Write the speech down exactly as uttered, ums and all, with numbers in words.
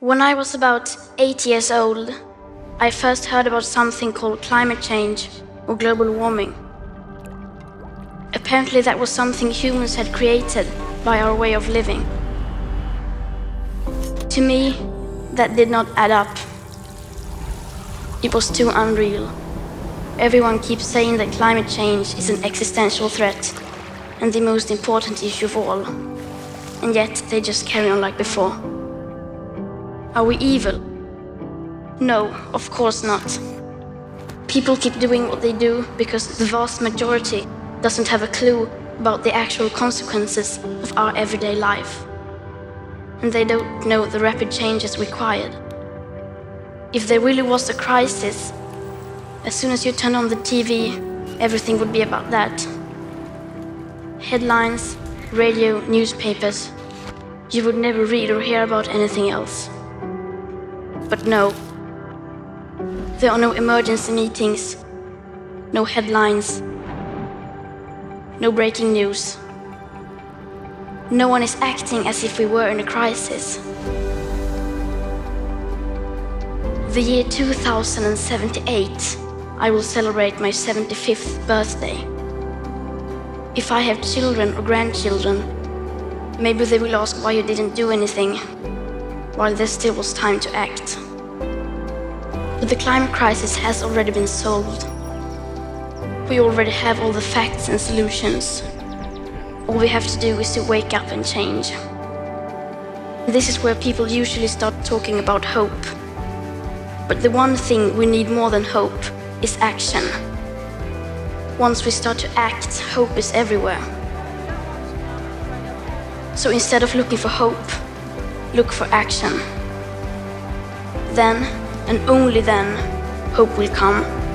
When I was about eight years old, I first heard about something called climate change or global warming. Apparently that was something humans had created by our way of living. To me, that did not add up. It was too unreal. Everyone keeps saying that climate change is an existential threat and the most important issue of all. And yet they just carry on like before. Are we evil? No, of course not. People keep doing what they do because the vast majority doesn't have a clue about the actual consequences of our everyday life. And they don't know the rapid changes required. If there really was a crisis, as soon as you turn on the T V, everything would be about that. Headlines, radio, newspapers. You would never read or hear about anything else. But no, there are no emergency meetings, no headlines, no breaking news. No one is acting as if we were in a crisis. The year two thousand seventy-eight, I will celebrate my seventy-fifth birthday. If I have children or grandchildren, maybe they will ask why you didn't do anything while there still was time to act. But the climate crisis has already been solved. We already have all the facts and solutions. All we have to do is to wake up and change. This is where people usually start talking about hope. But the one thing we need more than hope is action. Once we start to act, hope is everywhere. So instead of looking for hope, look for action. Then, and only then, hope will come.